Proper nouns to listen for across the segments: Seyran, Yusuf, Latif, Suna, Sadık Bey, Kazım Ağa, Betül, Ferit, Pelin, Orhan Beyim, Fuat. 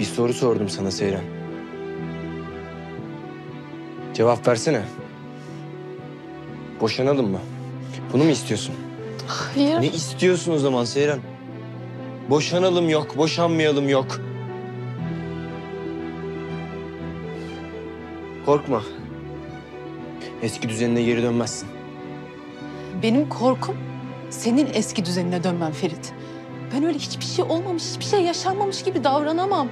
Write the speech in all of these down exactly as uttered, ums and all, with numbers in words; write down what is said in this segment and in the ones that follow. Bir soru sordum sana Seyran. Cevap versene. Boşanalım mı? Bunu mu istiyorsun? Hayır. Ne istiyorsun o zaman Seyran? Boşanalım yok, boşanmayalım yok. Korkma. Eski düzenine geri dönmezsin. Benim korkum senin eski düzenine dönmem Ferit. Ben öyle hiçbir şey olmamış, hiçbir şey yaşanmamış gibi davranamam.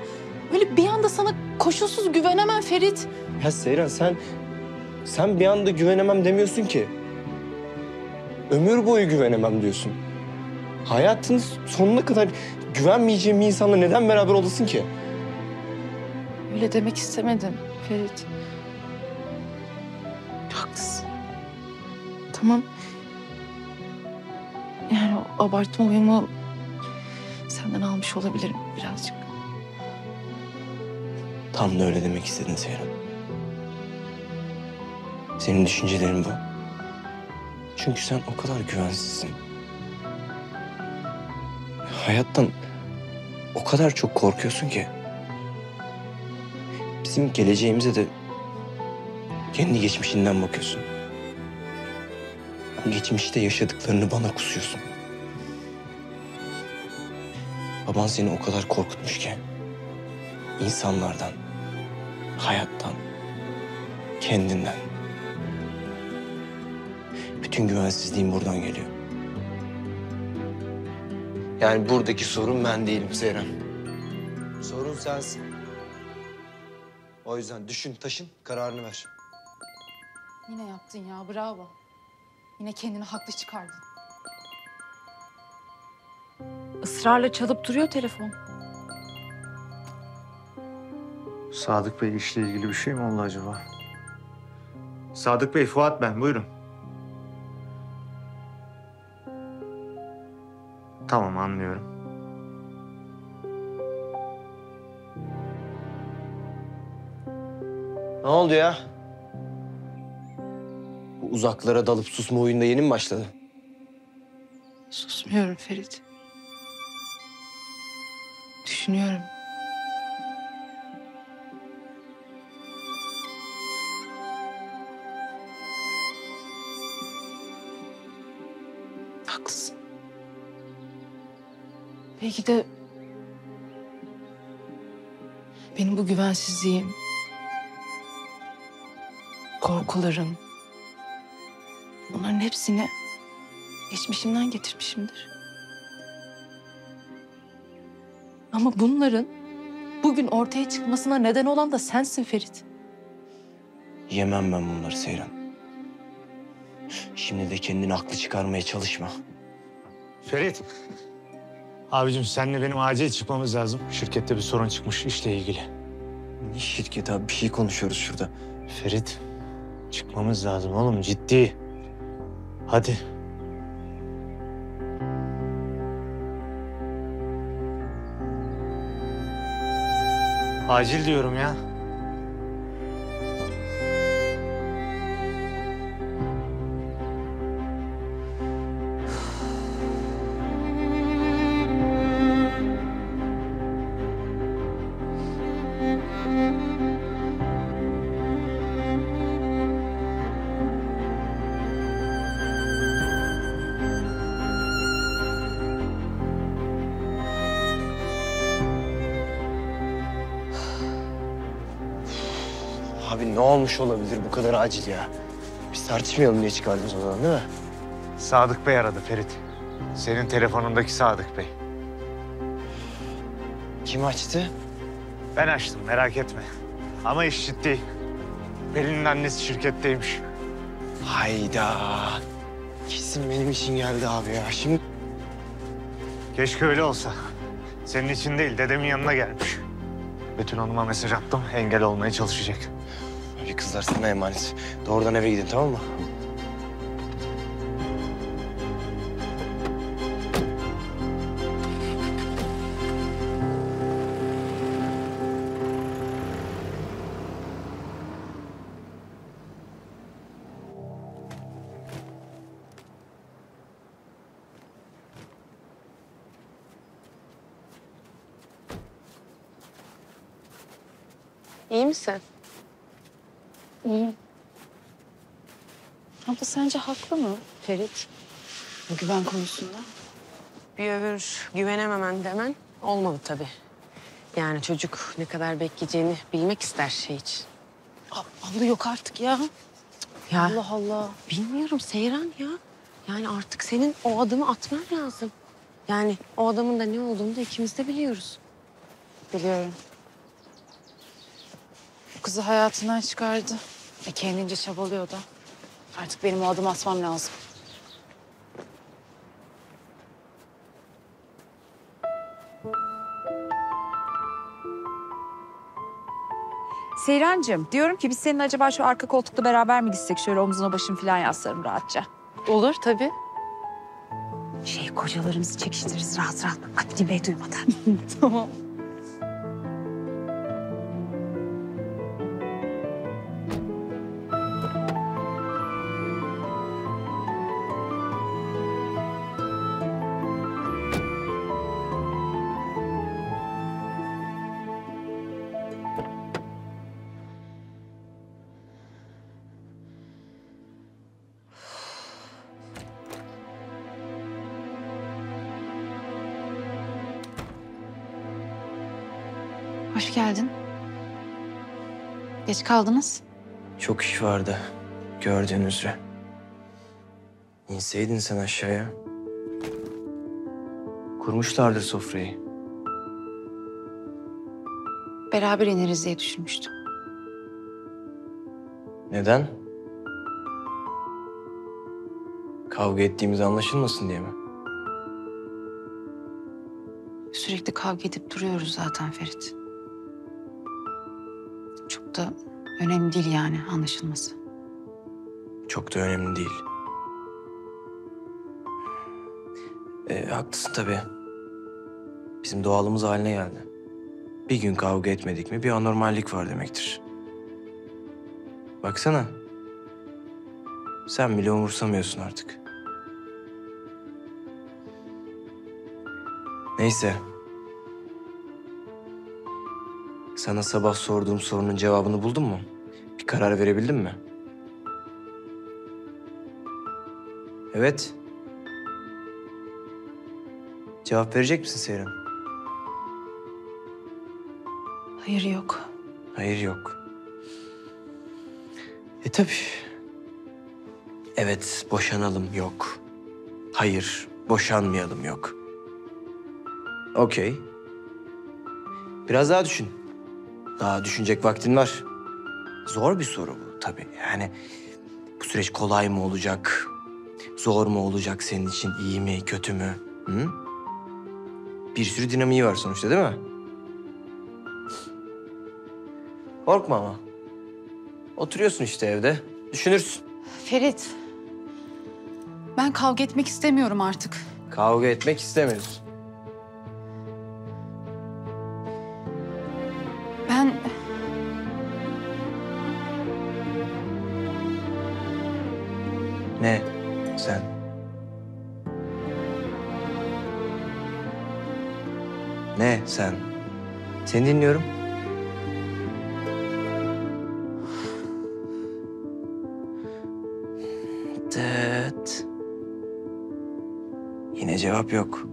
Öyle bir anda sana koşulsuz güvenemem Ferit. Ya Seyran sen, sen bir anda güvenemem demiyorsun ki. Ömür boyu güvenemem diyorsun. Hayatın sonuna kadar güvenmeyeceğim bir insanla neden beraber olasın ki? Öyle demek istemedim Ferit. Haklısın. Tamam. Yani o abartma uyumu senden almış olabilirim birazcık. Tam da öyle demek istedin Seyran. Senin düşüncelerin bu. Çünkü sen o kadar güvensizsin. Hayattan o kadar çok korkuyorsun ki. Bizim geleceğimize de kendi geçmişinden bakıyorsun. Geçmişte yaşadıklarını bana kusuyorsun. Baban seni o kadar korkutmuş ki. İnsanlardan, hayattan, kendinden. Bütün güvensizliğim buradan geliyor. Yani buradaki sorun ben değilim Seyran. Sorun sensin. O yüzden düşün, taşın, kararını ver. Yine yaptın ya, bravo. Yine kendini haklı çıkardın. Israrla çalıp duruyor telefon. Sadık Bey işle ilgili bir şey mi oldu acaba? Sadık Bey, Fuat ben, buyurun. Tamam, anlıyorum. Ne oldu ya? Bu uzaklara dalıp susma oyununa yeni mi başladı? Susmuyorum Ferit. Düşünüyorum. Haklısın. Belki de benim bu güvensizliğim, korkularım, bunların hepsini geçmişimden getirmişimdir. Ama bunların bugün ortaya çıkmasına neden olan da sensin Ferit. Yemem ben bunları Seyran. Şimdi de kendini haklı çıkarmaya çalışma. Ferit, abicim seninle benim acil çıkmamız lazım. Şirkette bir sorun çıkmış işle ilgili. Ne şirket abi? Bir şey konuşuyoruz şurada. Ferit. Çıkmamız lazım oğlum, ciddi. Hadi. Acil diyorum ya. Abi ne olmuş olabilir bu kadar acil ya? Biz tartışmayalım diye çıkardınız o zaman değil mi? Sadık Bey aradı Ferit. Senin telefonundaki Sadık Bey. Kim açtı? Ben açtım merak etme. Ama iş ciddi. Pelin'in annesi şirketteymiş. Hayda. Kesin benim için geldi abi ya şimdi. Keşke öyle olsa. Senin için değil dedemin yanına gelmiş. Betül Hanım'a mesaj attım, engel olmaya çalışacak. Abi kızlar sana emanet. Doğrudan eve gidin, tamam mı? İyi misin? İyiyim. Abla sence haklı mı Ferit? Bu güven konusunda. Bir öbür güvenememen demen olmalı tabii. Yani çocuk ne kadar bekleyeceğini bilmek ister şey için. Abla yok artık ya. Ya Allah Allah. Bilmiyorum Seyran ya. Yani artık senin o adımı atman lazım. Yani o adamın da ne olduğunu da ikimiz de biliyoruz. Biliyorum. Bu kızı hayatından çıkardı. E kendince çabalıyor da. Artık benim o adımı atmam lazım. Seyrancığım, diyorum ki biz senin acaba şu arka koltukta beraber mi gitsek? Şöyle omzuna başım falan yaslarım rahatça. Olur tabii. Şey, kocalarımızı çekiştiririz rahat rahat. Adli Bey duymadan. Tamam. Hoş geldin. Geç kaldınız. Çok iş vardı gördüğün üzere. İnseydin sen aşağıya. Kurmuşlardır sofrayı. Beraber ineriz diye düşünmüştüm. Neden? Kavga ettiğimiz anlaşılmasın diye mi? Sürekli kavga edip duruyoruz zaten Ferit. Çok da önemli değil yani anlaşılması. Çok da önemli değil. E, haklısın tabii. Bizim doğalımız haline geldi. Bir gün kavga etmedik mi bir anormallik var demektir. Baksana. Sen bile umursamıyorsun artık. Neyse. Sana sabah sorduğum sorunun cevabını buldun mu? Bir karar verebildin mi? Evet. Cevap verecek misin Seyran? Hayır yok. Hayır yok. E tabii. Evet boşanalım yok. Hayır boşanmayalım yok. Okey. Biraz daha düşün. Daha düşünecek vaktin var. Zor bir soru bu tabii. Yani bu süreç kolay mı olacak? Zor mu olacak senin için? İyi mi, kötü mü? Hı? Bir sürü dinamiği var sonuçta değil mi? Korkma ama. Oturuyorsun işte evde. Düşünürsün. Ferit. Ben kavga etmek istemiyorum artık. Kavga etmek istemiyorsun. Ne sen? Ne sen? Seni dinliyorum. Dıt. Yine cevap yok.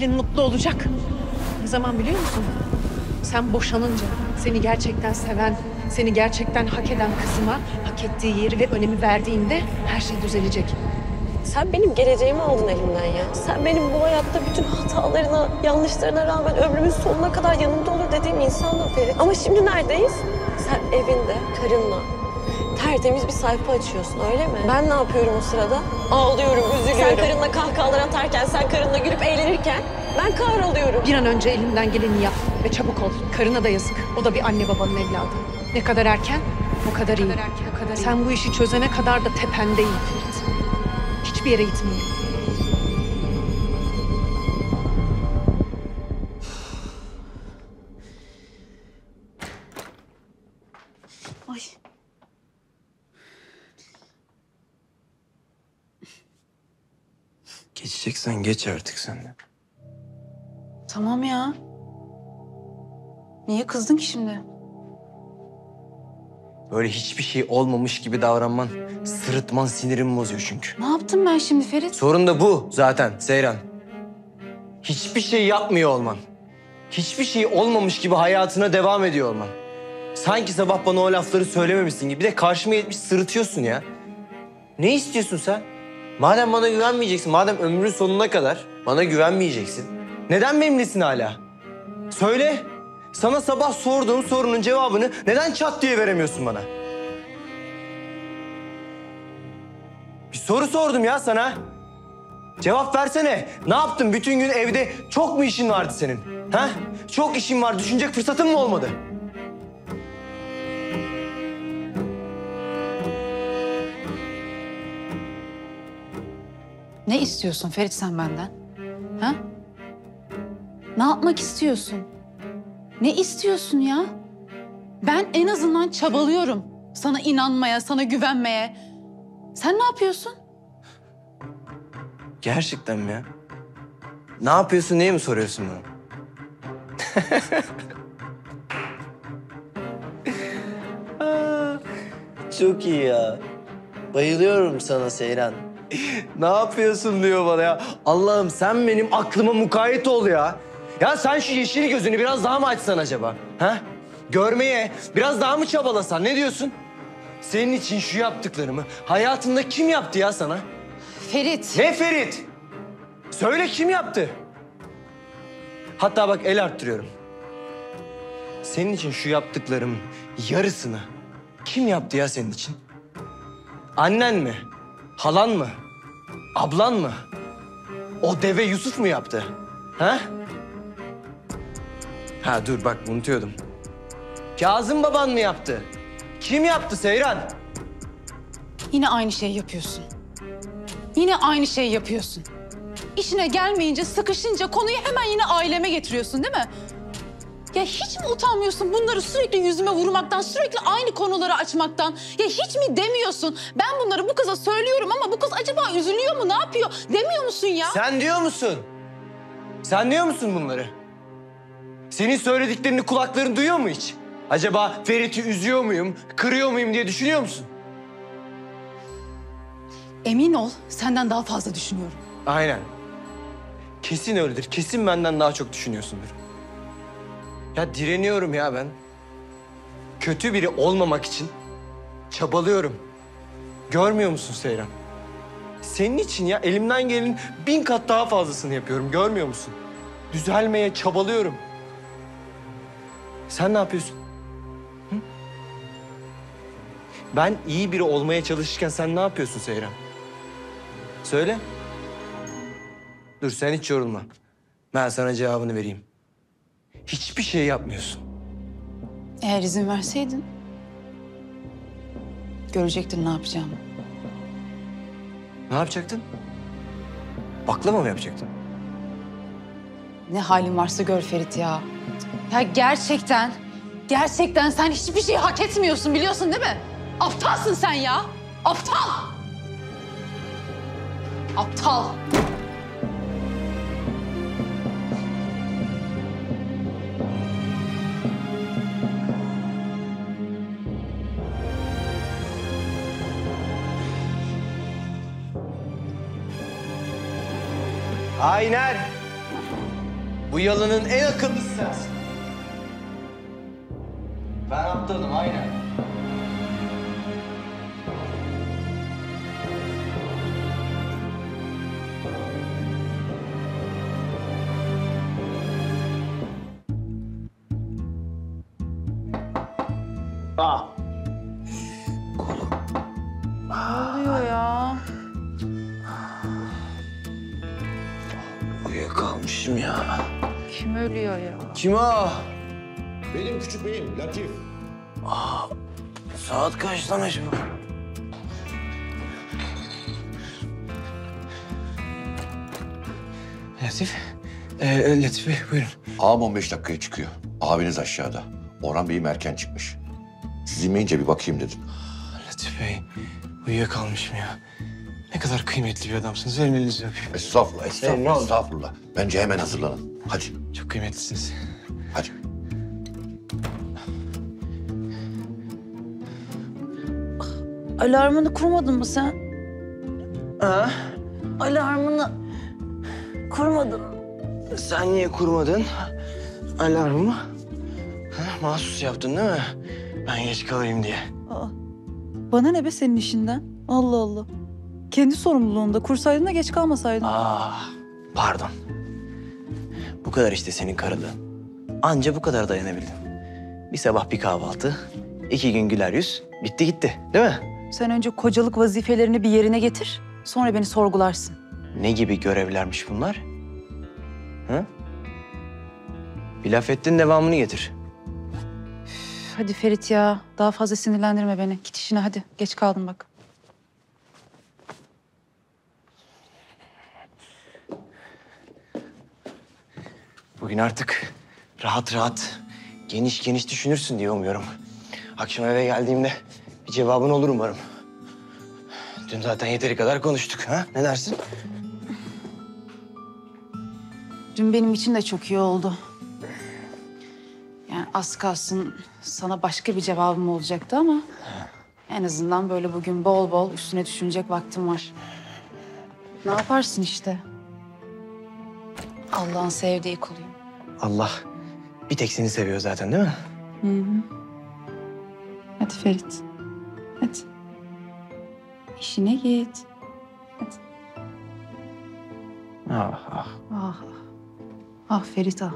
Pelin mutlu olacak. Ne zaman biliyor musun? Sen boşanınca seni gerçekten seven, seni gerçekten hak eden kızıma hak ettiği yeri ve önemi verdiğinde her şey düzelecek. Sen benim geleceğimi aldın elimden ya. Sen benim bu hayatta bütün hatalarına, yanlışlarına rağmen ömrümün sonuna kadar yanımda olur dediğim insandın Ferit. Ama şimdi neredeyiz? Sen evinde, karınla tertemiz bir sayfa açıyorsun öyle mi? Ben ne yapıyorum o sırada? Ağlıyorum, üzülüyorum. Sen karınla kahkahalar atarken, sen karınla gülüp eğlenirken ben kahroluyorum. Bir an önce elimden geleni yap ve çabuk ol. Karına da yazık. O da bir anne babanın evladı. Ne kadar erken, o kadar iyi. Sen bu işi çözene kadar da tependeyim. Hiçbir yere gitmeyin. Ay. Geçeceksen geç artık sen de. Tamam ya. Niye kızdın ki şimdi? Böyle hiçbir şey olmamış gibi davranman, sırıtman sinirimi bozuyor çünkü. Ne yaptım ben şimdi Ferit? Sorun da bu zaten Seyran. Hiçbir şey yapmıyor olman. Hiçbir şey olmamış gibi hayatına devam ediyor olman. Sanki sabah bana o lafları söylememişsin gibi. Bir de karşıma yetmiş sırıtıyorsun ya. Ne istiyorsun sen? Madem bana güvenmeyeceksin, madem ömrün sonuna kadar bana güvenmeyeceksin. Neden benimlesin hala? Söyle. Sana sabah sorduğum sorunun cevabını neden çat diye veremiyorsun bana? Bir soru sordum ya sana. Cevap versene. Ne yaptın? Bütün gün evde çok mu işin vardı senin? Ha? Çok işin var. Düşünecek fırsatın mı olmadı? Ne istiyorsun Ferit sen benden? Ha? Ne yapmak istiyorsun? Ne istiyorsun ya? Ben en azından çabalıyorum. Sana inanmaya, sana güvenmeye. Sen ne yapıyorsun? Gerçekten mi ya? Ne yapıyorsun, niye mi soruyorsun bana? Çok iyi ya. Bayılıyorum sana Seyran. Ne yapıyorsun diyor bana ya. Allah'ım sen benim aklıma mukayyet ol ya. Ya sen şu yeşil gözünü biraz daha mı açsan acaba? Ha? Görmeye biraz daha mı çabalasan? Ne diyorsun? Senin için şu yaptıklarımı hayatında kim yaptı ya sana? Ferit. Ne Ferit? Söyle kim yaptı? Hatta bak el arttırıyorum. Senin için şu yaptıklarımın yarısını kim yaptı ya senin için? Annen mi? Halan mı? Ablan mı? O deve Yusuf mu yaptı? Ha? Ha dur bak unutuyordum. Kazım baban mı yaptı? Kim yaptı Seyran? Yine aynı şeyi yapıyorsun. Yine aynı şeyi yapıyorsun. İşine gelmeyince, sıkışınca konuyu hemen yine aileme getiriyorsun değil mi? Ya hiç mi utanmıyorsun bunları sürekli yüzüme vurmaktan, sürekli aynı konuları açmaktan? Ya hiç mi demiyorsun? Ben bunları bu kıza söylüyorum ama bu kız acaba üzülüyor mu, ne yapıyor demiyor musun ya? Sen diyor musun? Sen diyor musun bunları? Senin söylediklerini kulakların duyuyor mu hiç? Acaba Ferit'i üzüyor muyum, kırıyor muyum diye düşünüyor musun? Emin ol, senden daha fazla düşünüyorum. Aynen. Kesin öyledir, kesin benden daha çok düşünüyorsundur. Ya direniyorum ya ben. Kötü biri olmamak için çabalıyorum. Görmüyor musun Seyran? Senin için ya elimden gelenin bin kat daha fazlasını yapıyorum, görmüyor musun? Düzelmeye çabalıyorum. Sen ne yapıyorsun? Hı? Ben iyi biri olmaya çalışırken sen ne yapıyorsun Seyran? Söyle. Dur sen hiç yorulma. Ben sana cevabını vereyim. Hiçbir şey yapmıyorsun. Eğer izin verseydin... görecektin ne yapacağımı. Ne yapacaktın? Baklava mı yapacaktın? Ne halin varsa gör Ferit ya. Ya gerçekten, gerçekten sen hiçbir şey hak etmiyorsun biliyorsun değil mi? Aptalsın sen ya, aptal! Aptal! Aynen! Bu yalının en akıllısı sensin. Ben aptalım, aynen. Ah. Ne oluyor ya? Uyuyakalmışım ya. Kim ölüyor ya? Kim o? Benim küçük beyim, Latif. Aa, saat kaç lan acaba? Latif, ee, Latif Bey buyurun. Ağam on beş dakikaya çıkıyor. Abiniz aşağıda. Orhan Beyim erken çıkmış. Siz inmeyince bir bakayım dedim. Latif Bey, uyuyakalmışım ya. Ne kadar kıymetli bir adamsınız. Verin elinizi öpeyim. Estağfurullah, estağfurullah, hey, estağfurullah. Bence hemen hazırlanın. Hadi. Çok kıymetlisiniz. Hadi. Alarmını kurmadın mı sen? Ha? Alarmını kurmadın. Sen niye kurmadın alarmı? Ha, mahsus yaptın değil mi? Ben geç kalayım diye. Aa, bana ne be senin işinden? Allah Allah. Kendi sorumluluğunda kursaydın da geç kalmasaydın. Aa, pardon. Bu kadar işte senin karılığın. Anca bu kadar dayanabildin. Bir sabah bir kahvaltı, iki gün güler yüz, bitti gitti değil mi? Sen önce kocalık vazifelerini bir yerine getir, sonra beni sorgularsın. Ne gibi görevlermiş bunlar? Hı? Bir laf ettin, devamını getir. Üf, hadi Ferit ya, daha fazla sinirlendirme beni. Git işine hadi, geç kaldın bak. Bugün artık rahat rahat, geniş geniş düşünürsün diye umuyorum. Akşam eve geldiğimde bir cevabın olur umarım. Dün zaten yeteri kadar konuştuk, ha? Ne dersin? Dün benim için de çok iyi oldu. Yani az kalsın sana başka bir cevabım olacaktı ama... Ha. En azından böyle bugün bol bol üstüne düşünecek vaktim var. Ne yaparsın işte? Allah'ın sevdiği kuluyum. Allah bir tek seni seviyor zaten değil mi? Hı hı. Hadi Ferit. Hadi. İşine git. Hadi. Ah ah. Ah ah. Ah Ferit ah.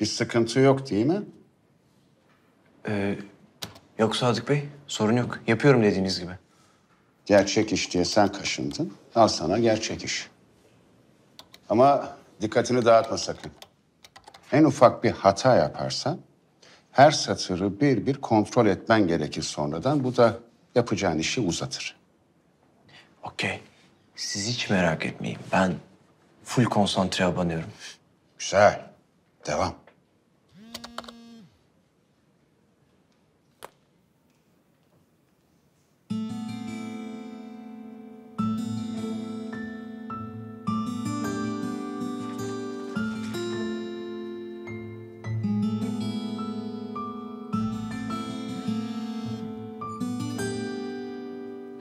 Bir sıkıntı yok değil mi? Ee, yok Sadık Bey, sorun yok. Yapıyorum dediğiniz gibi. Gerçek iş diye sen kaşındın. Al sana gerçek iş. Ama dikkatini dağıtma sakın. En ufak bir hata yaparsan her satırı bir bir kontrol etmen gerekir sonradan. Bu da yapacağın işi uzatır. Okey. Siz hiç merak etmeyin. Ben full konsantre abanıyorum. Güzel. Devam.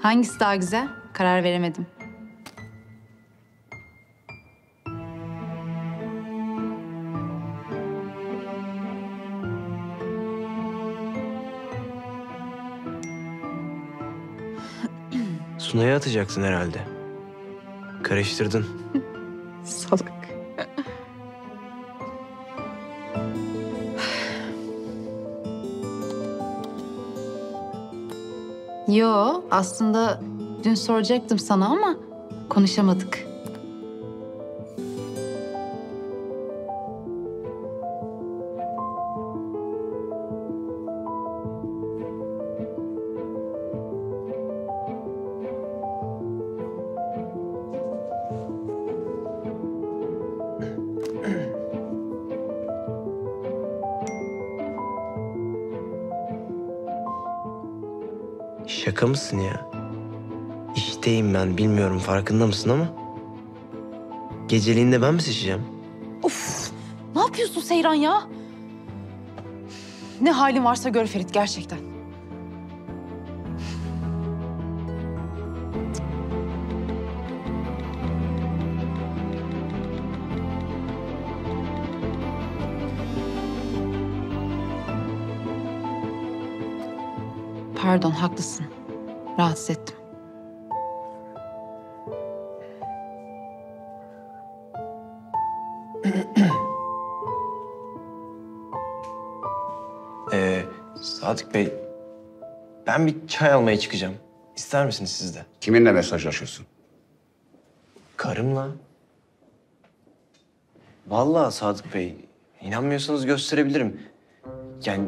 Hangisi daha güzel? Karar veremedim. Suna'ya atacaksın herhalde. Karıştırdın. Salak. Yo, aslında dün soracaktım sana ama konuşamadık. Şaka mısın ya? birlikteyim ben. Bilmiyorum farkında mısın ama... geceliğinde ben mi seçeceğim? Of! Ne yapıyorsun Seyran ya? Ne halin varsa gör Ferit gerçekten. Pardon, haklısın. Rahatsız ettim. ee, Sadık Bey, ben bir çay almaya çıkacağım. İster misiniz siz de? Kiminle mesajlaşıyorsun? Karımla. Vallahi Sadık Bey, inanmıyorsanız gösterebilirim. Yani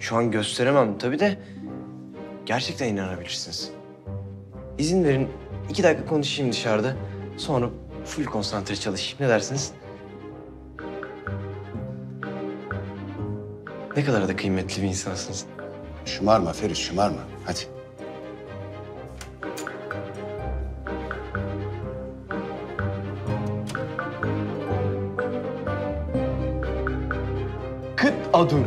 şu an gösteremem tabii de... gerçekten inanabilirsiniz. İzin verin, iki dakika konuşayım dışarıda. Sonra full konsantre çalışayım. Ne dersiniz? Ne kadar da kıymetli bir insansınız. Şımarma Ferit, şımarma. Hadi. Kıt adun.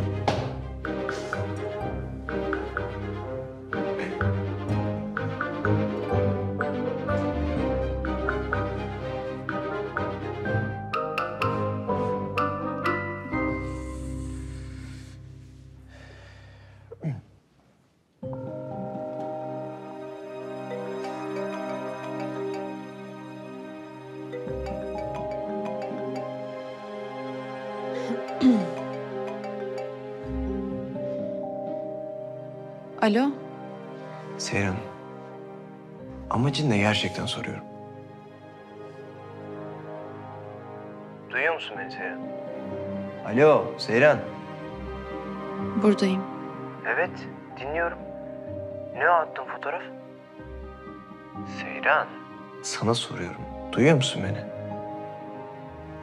Alo? Seyran, amacın ne gerçekten soruyorum. Duyuyor musun beni Seyran? Alo Seyran. Buradayım. Evet, dinliyorum. Ne attın fotoğraf? Seyran. Sana soruyorum, duyuyor musun beni?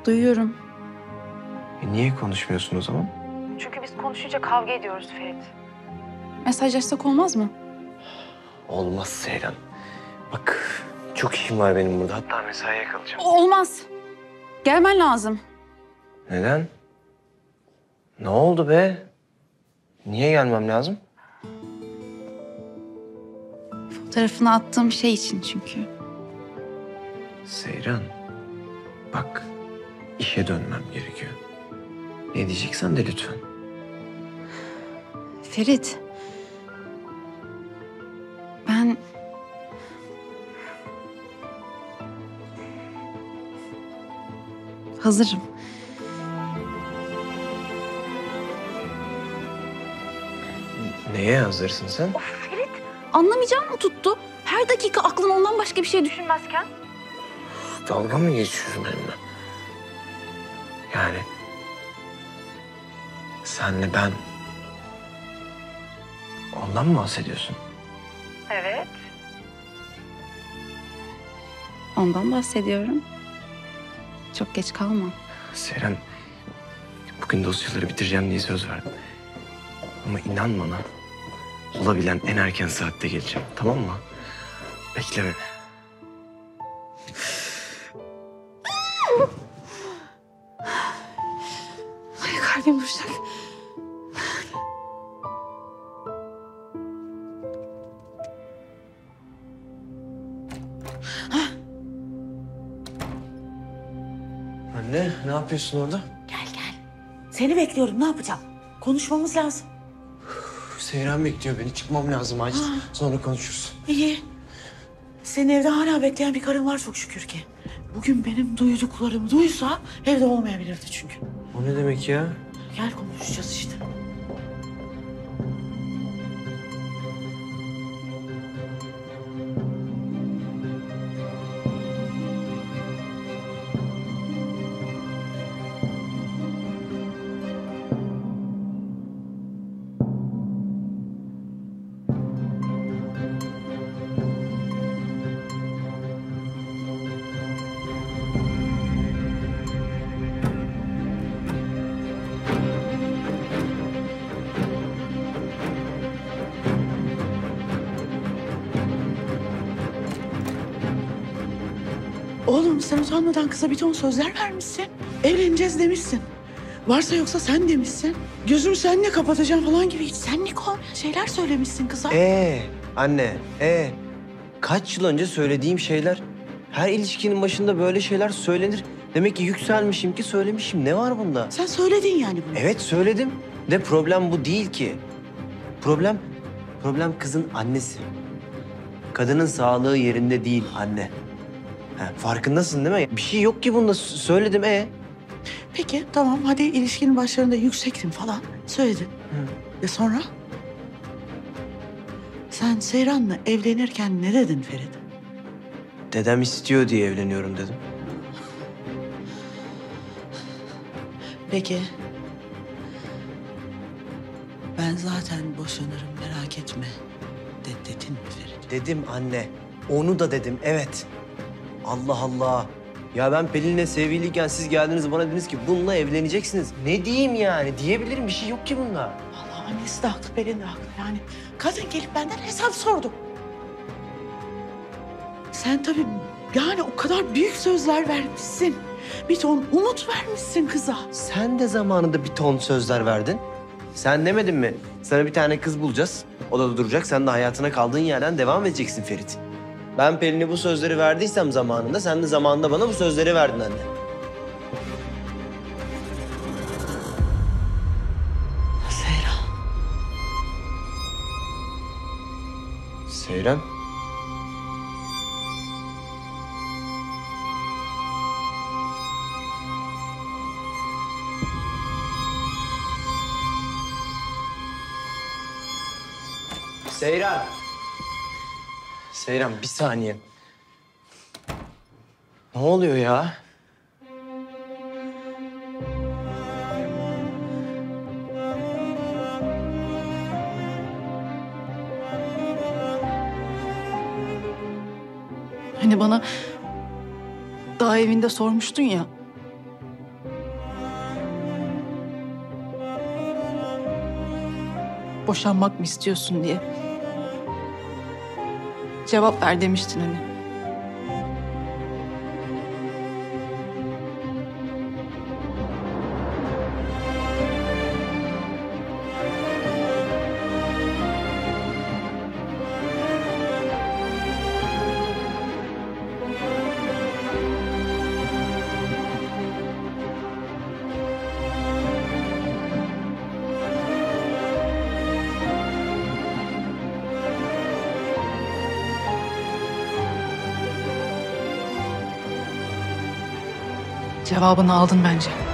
Duyuyorum. E niye konuşmuyorsun o zaman? Çünkü biz konuşunca kavga ediyoruz Ferit. Mesajlaşsak olmaz mı? Olmaz Seyran. Bak çok işim var benim burada. Hatta mesaiye kalacağım. Olmaz. Gelmen lazım. Neden? Ne oldu be? Niye gelmem lazım? Fotoğrafını attığım şey için çünkü. Seyran, bak işe dönmem gerekiyor. Ne diyeceksen de lütfen. Ferit. Ben... hazırım. Neye hazırsın sen? Of Ferit, anlamayacağım mı tuttu? Her dakika aklın ondan başka bir şey düşünmezken. Dalga mı geçiyorsun benimle? Yani... senle ben... ondan mı bahsediyorsun? Evet. Ondan bahsediyorum. Çok geç kalma. Seyran, bugün dosyaları bitireceğim diye söz verdim. Ama inan bana, olabilen en erken saatte geleceğim, tamam mı? Bekle beni. Ay kalbim duracak. Anne, ne yapıyorsun orada? Gel gel. Seni bekliyorum, ne yapacağım? Konuşmamız lazım. Seyran bekliyor beni, çıkmam lazım acil. Ha. Sonra konuşuruz. İyi. Senin evde hala bekleyen bir karın var çok şükür ki. Bugün benim duyduklarımı duysa evde olmayabilirdi çünkü. O ne demek ya? Gel konuşacağız işte. Oğlum sen utanmadan kıza bir ton sözler vermişsin. Evleneceğiz demişsin. Varsa yoksa sen demişsin. Gözümü seninle kapatacağım falan gibi hiç senlik olmayan şeyler söylemişsin kıza. Ee anne, ee kaç yıl önce söylediğim şeyler. Her ilişkinin başında böyle şeyler söylenir. Demek ki yükselmişim ki söylemişim. Ne var bunda? Sen söyledin yani bunu. Evet söyledim. De problem bu değil ki. Problem, problem kızın annesi. Kadının sağlığı yerinde değil anne. Ha, farkındasın değil mi? Bir şey yok ki bunda. Söyledim e. Ee? Peki tamam hadi ilişkinin başlarında yüksektin falan söyledin. Hı. Ve sonra? Sen Seyran'la evlenirken ne dedin Ferit? Dedem istiyor diye evleniyorum dedim. Peki. Ben zaten boşanırım merak etme. De dedin mi Ferit? Dedim anne. Onu da dedim evet. Allah Allah. Ya ben Pelin'le sevgiliyken siz geldiniz bana dediniz ki bununla evleneceksiniz. Ne diyeyim yani? Diyebilirim bir şey yok ki bunda. Allah annesi de haklı Pelin de haklı yani. Kadın gelip benden hesap sordu. Sen tabii yani o kadar büyük sözler vermişsin. Bir ton umut vermişsin kıza. Sen de zamanında bir ton sözler verdin. Sen demedin mi? Sana bir tane kız bulacağız. O da duracak. Sen de hayatına kaldığın yerden devam edeceksin Ferit. Ben Pelin'e bu sözleri verdiysem zamanında, sen de zamanında bana bu sözleri verdin anne. Seyran. Seyran? Seyran. Seyran bir saniye. Ne oluyor ya? Hani bana daha evinde sormuştun ya. Boşanmak mı istiyorsun diye. Cevap ver demiştin hani. Cevabını aldın bence.